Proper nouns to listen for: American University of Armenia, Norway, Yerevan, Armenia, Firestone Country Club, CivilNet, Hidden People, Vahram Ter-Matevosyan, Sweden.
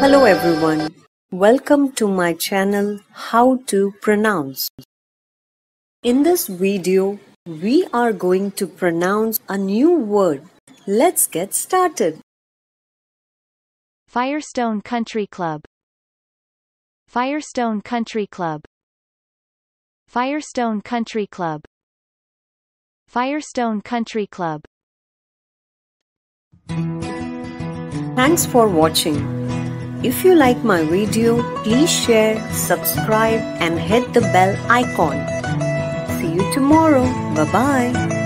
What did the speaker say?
Hello everyone, welcome to my channel How to Pronounce. In this video, we are going to pronounce a new word. Let's get started. Firestone Country Club. Firestone Country Club. Firestone Country Club. Firestone Country Club. Thanks for watching. If you like my video, please share, subscribe and hit the bell icon. See you tomorrow. Bye-bye.